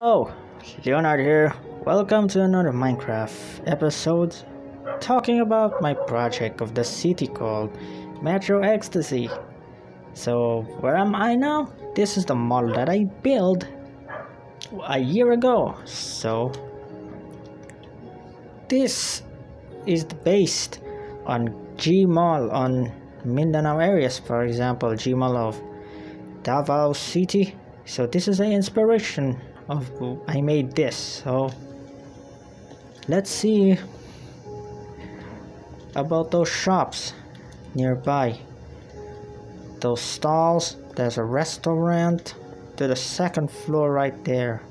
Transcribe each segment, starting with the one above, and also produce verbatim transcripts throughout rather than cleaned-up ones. Oh, Leonard here. Welcome to another Minecraft episode talking about my project of the city called Metro Ecstasy. So, where am I now? This is the model that I built a year ago. So, this is based on G Mall on Mindanao areas, for example, G Mall of Davao City. So, this is the inspiration of I made this. So let's see about those shops nearby, those stalls. There's a restaurant to the second floor right there.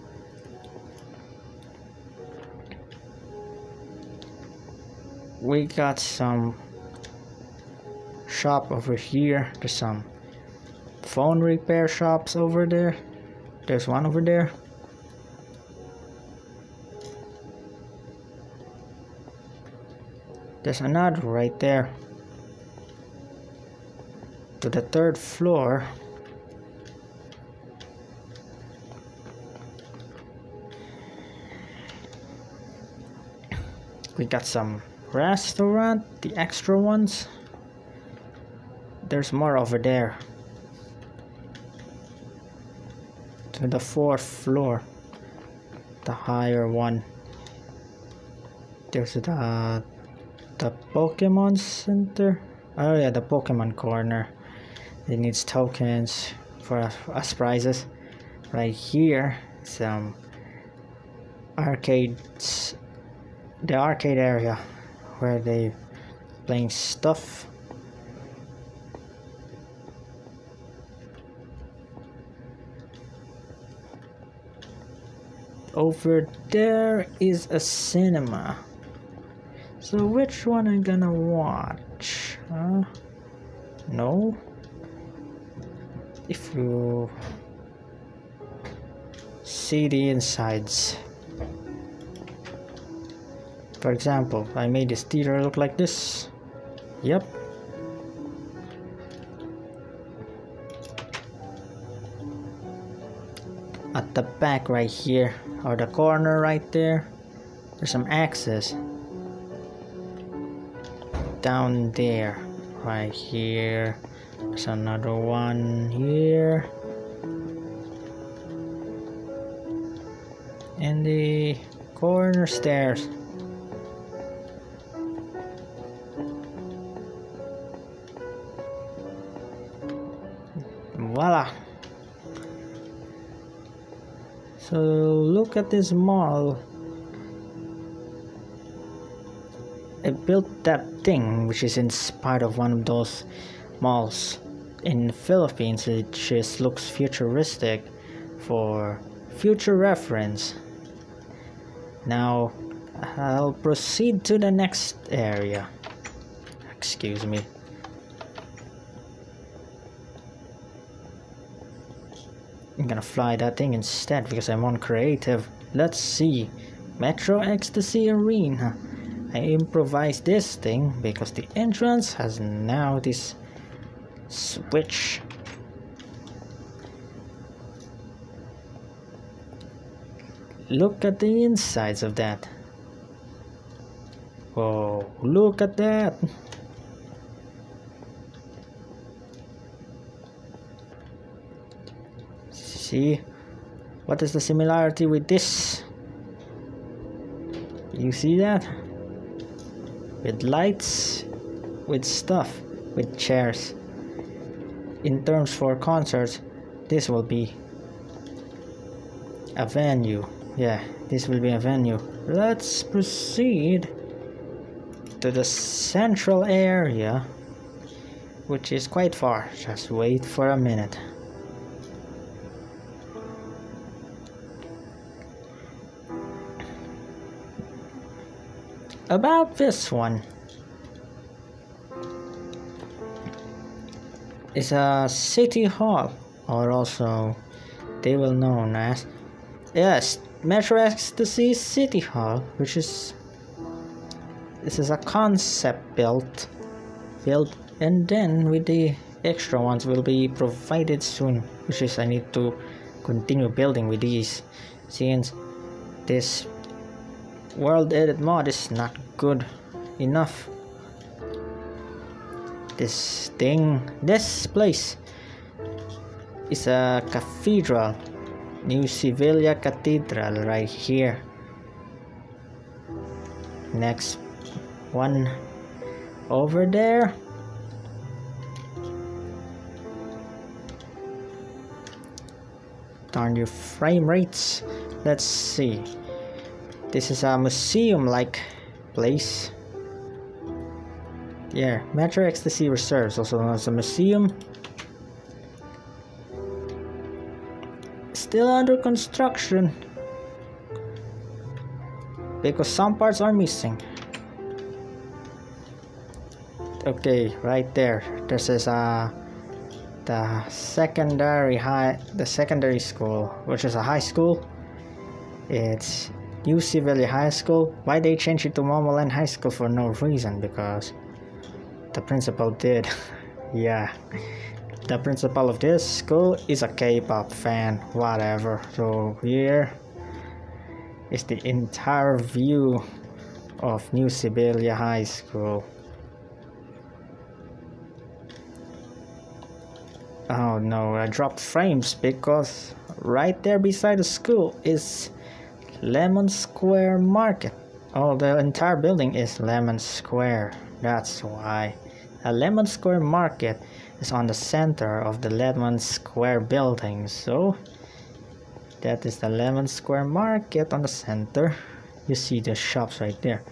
We got some shop over here. There's some phone repair shops over there. There's one over there. There's another right there to the third floor. We got some restaurant, the extra ones. There's more over there to the fourth floor, the higher one. There's the The Pokemon Center. Oh yeah, the Pokemon Corner. It needs tokens for us prizes. Right here, some arcades. The arcade area where they playing stuff. Over there is a cinema. So which one I'm gonna watch? Huh? No? If you see the insides. For example, I made this theater look like this. Yep. At the back right here, or the corner right there, there's some axes. Down there, right here, there's another one here, and the corner stairs. Voila! So look at this mall. I built that thing which is inspired of one of those malls in the Philippines, it just looks futuristic for future reference. Now I'll proceed to the next area. Excuse me. I'm gonna fly that thing instead because I'm on creative. Let's see. Metro Ecstasy Arena. I improvised this thing because the entrance has now this switch. Look at the insides of that. Whoa, look at that. See, what is the similarity with this? You see that? With lights, with stuff, with chairs. In terms for concerts, this will be a venue. Yeah, this will be a venue. Let's proceed to the central area, which is quite far. Just wait for a minute. About this one, it's a city hall, or also they will known as, yes, Metro Ecstasy City Hall, which is, this is a concept built, built, and then with the extra ones will be provided soon, which is I need to continue building with these since this World Edit mod is not good enough. This thing, this place is a cathedral, New Sevilla Cathedral right here. Next one over there. Darn your frame rates. Let's see. This is a museum-like place. Yeah, Metro Ecstasy Reserves, also known as a museum. Still under construction because some parts are missing. Okay, right there. This is uh, the secondary high, the secondary school, which is a high school. It's New Sibelia High School. Why they changed it to Momaland High School for no reason? Because the principal did. Yeah, the principal of this school is a K-pop fan. Whatever. So here is the entire view of New Sibelia High School. Oh no, I dropped frames because right there beside the school is Lemon Square Market. Oh, the entire building is Lemon Square. That's why. A Lemon Square Market is on the center of the Lemon Square building. So that is the Lemon Square Market on the center. You see the shops right there.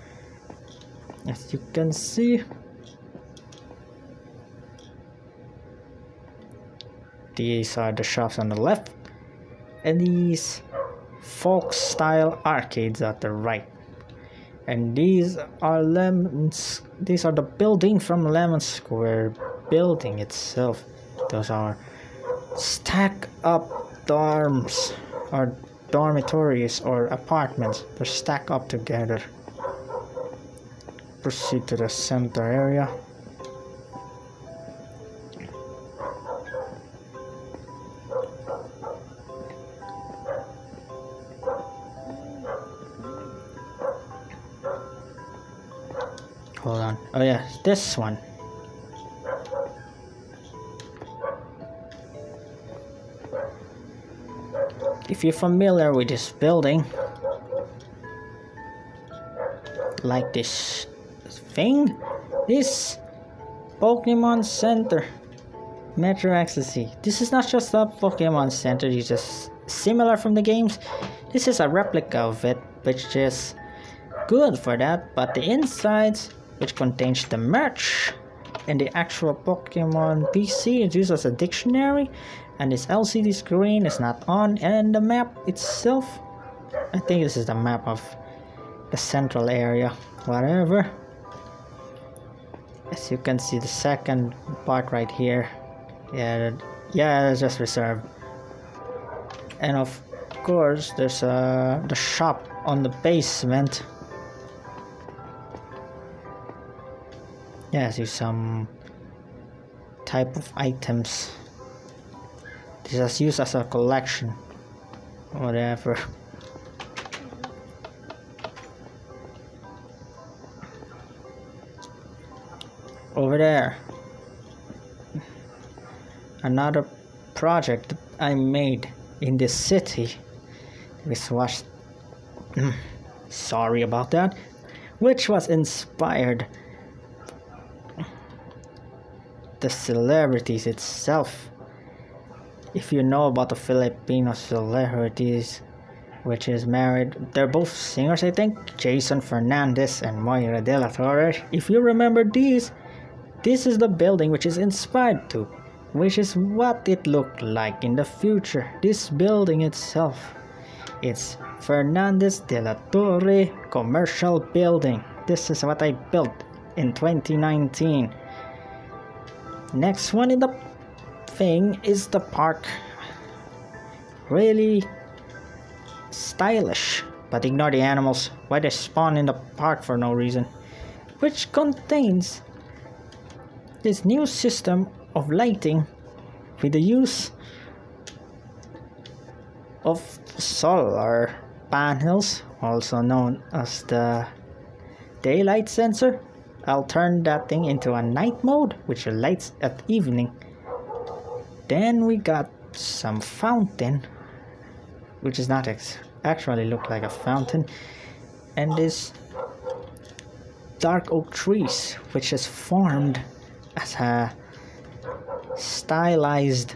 As you can see, these are the shops on the left, and these folk style arcades at the right. And these are lemons, these are the building from Lemon Square building itself. Those are stack up dorms or dormitories or apartments. They're stacked up together. Proceed to the center area. Hold on. Oh yeah, this one. If you're familiar with this building, like this thing, this Pokemon Center, Metro Ecstasy. This is not just a Pokemon Center, it's just similar from the games. This is a replica of it, which is good for that, but the insides, which contains the merch and the actual Pokemon P C, is used as a dictionary, and this L C D screen is not on, and the map itself, I think this is the map of the central area, whatever. As you can see, the second part right here, yeah, yeah, it's just reserved. And of course, there's uh, the shop on the basement. Yes, yeah, some type of items. This is used as a collection, whatever. Over there, another project I made in this city. This was sorry about that, which was inspired the celebrities itself. If you know about the Filipino celebrities, which is married, they're both singers, I think, Jason Fernandez and Moira de la Torre. If you remember these, this is the building which is inspired to, which is what it looked like in the future. This building itself, it's Fernandez de la Torre Commercial Building. This is what I built in twenty nineteen. Next one in the thing is the park. Really stylish, but ignore the animals. Why they spawn in the park for no reason. Which contains this new system of lighting with the use of solar panels, also known as the daylight sensor. I'll turn that thing into a night mode, which lights at evening. Then we got some fountain, which is not ex actually look like a fountain, and this dark oak trees, which is formed as a stylized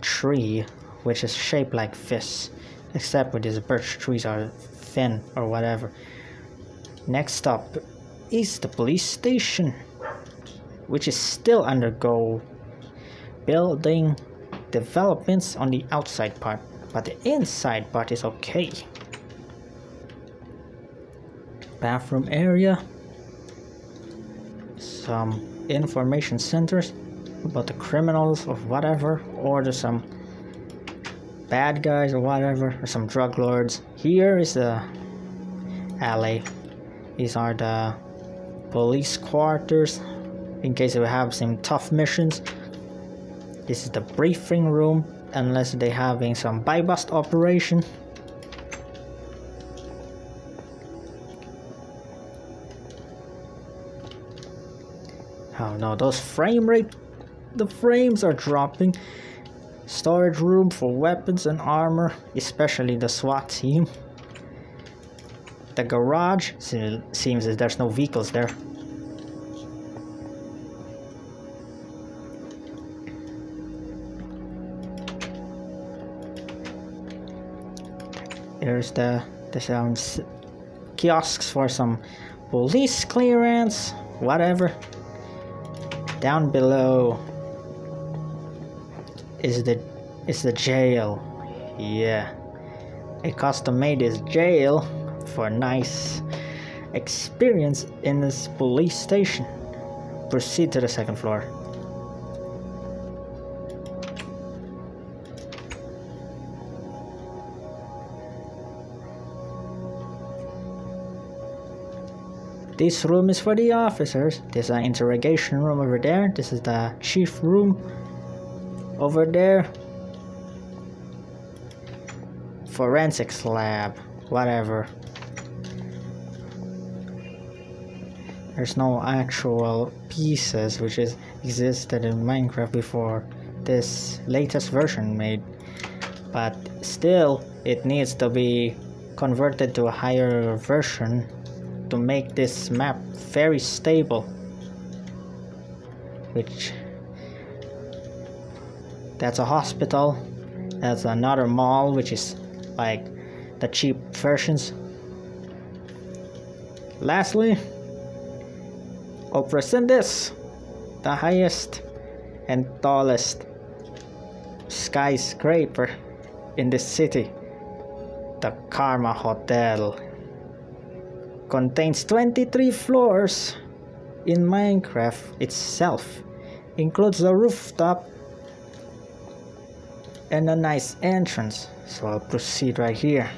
tree, which is shaped like fists, except with these birch trees are thin or whatever. Next up is the police station, which is still undergo building developments on the outside part, but the inside part is okay. Bathroom area, some information centers about the criminals or whatever, or there's some bad guys or whatever, or some drug lords. Here is the alley. These are the police quarters in case they have some tough missions. This is the briefing room, unless they're having some buy bust operation. Oh no, those frame rate, the frames are dropping. Storage room for weapons and armor, especially the SWAT team. The garage, seems as there's no vehicles there. There's the, there's um, kiosks for some police clearance, whatever. Down below is the is the jail. Yeah, a custom made is jail for nice experience in this police station. Proceed to the second floor. This room is for the officers. There's an interrogation room over there. This is the chief room over there. Forensics lab, whatever. There's no actual pieces which is existed in Minecraft before this latest version made, but still it needs to be converted to a higher version to make this map very stable, which that's a hospital, that's another mall, which is like the cheap versions. Lastly, I'll present this, the highest and tallest skyscraper in this city, the Karma Hotel. Contains twenty-three floors in Minecraft itself, includes the rooftop and a nice entrance. So I'll proceed right here.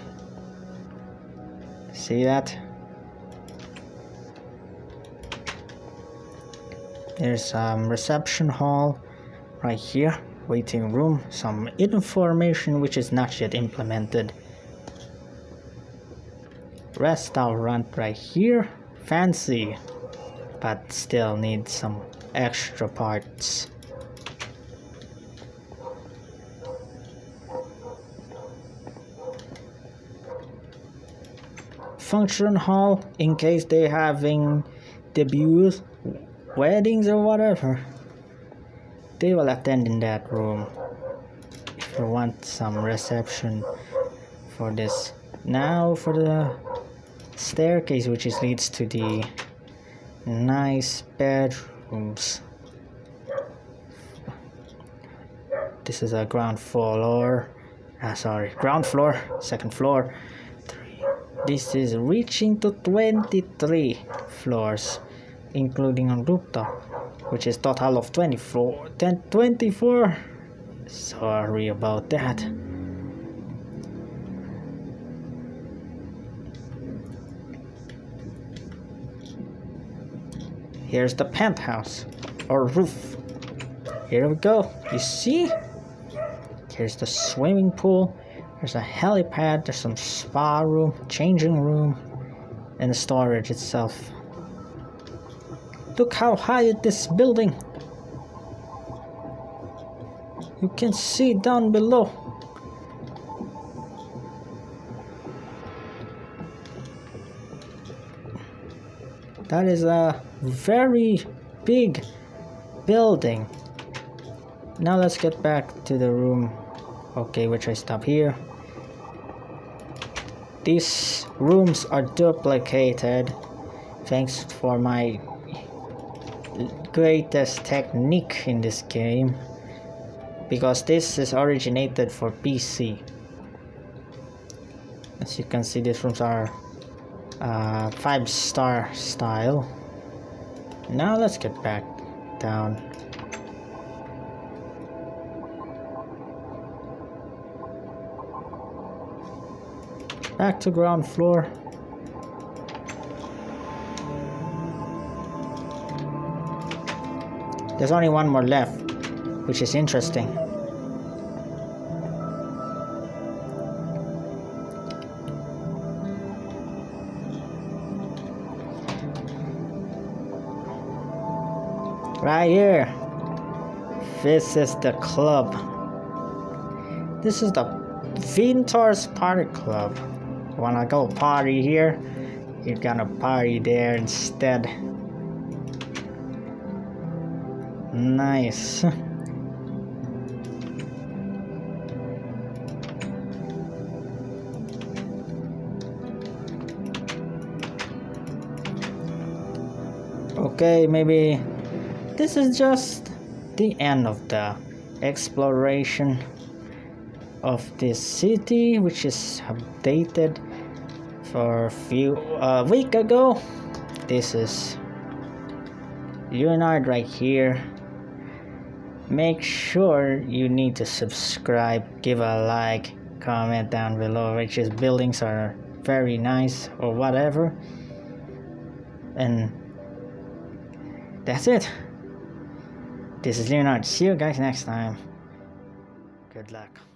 See that? There's a um, reception hall right here, waiting room, some information which is not yet implemented. Restaurant right here, fancy, but still needs some extra parts. Function hall, in case they're having debuts, weddings or whatever, they will attend in that room. If you want some reception for this. Now for the staircase, which is leads to the nice bedrooms. This is a ground floor, ah, sorry, ground floor, second floor. Three. This is reaching to twenty-three floors, including on rooftop, which is total of twenty-four. Sorry about that. Here's the penthouse, or roof. Here we go, you see? Here's the swimming pool, There's a helipad, there's some spa room, changing room, and the storage itself. Look how high it is, this building. You can see down below. That is a very big building. Now let's get back to the room. Okay, which I stop here. These rooms are duplicated thanks for my greatest technique in this game, because this is originated for P C. As you can see, these rooms are uh, five star style. Now let's get back down. Back to ground floor. There's only one more left, which is interesting. Right here. This is the club. This is the Vintor's Party Club. Wanna go party here? You're gonna party there instead. Nice. Okay, maybe this is just the end of the exploration of this city, which is updated for a few a uh, week ago. This is Leonard right here. Make sure you need to subscribe, give a like, comment down below which is buildings are very nice or whatever. And that's it. This is Leonard. See you guys next time. Good luck.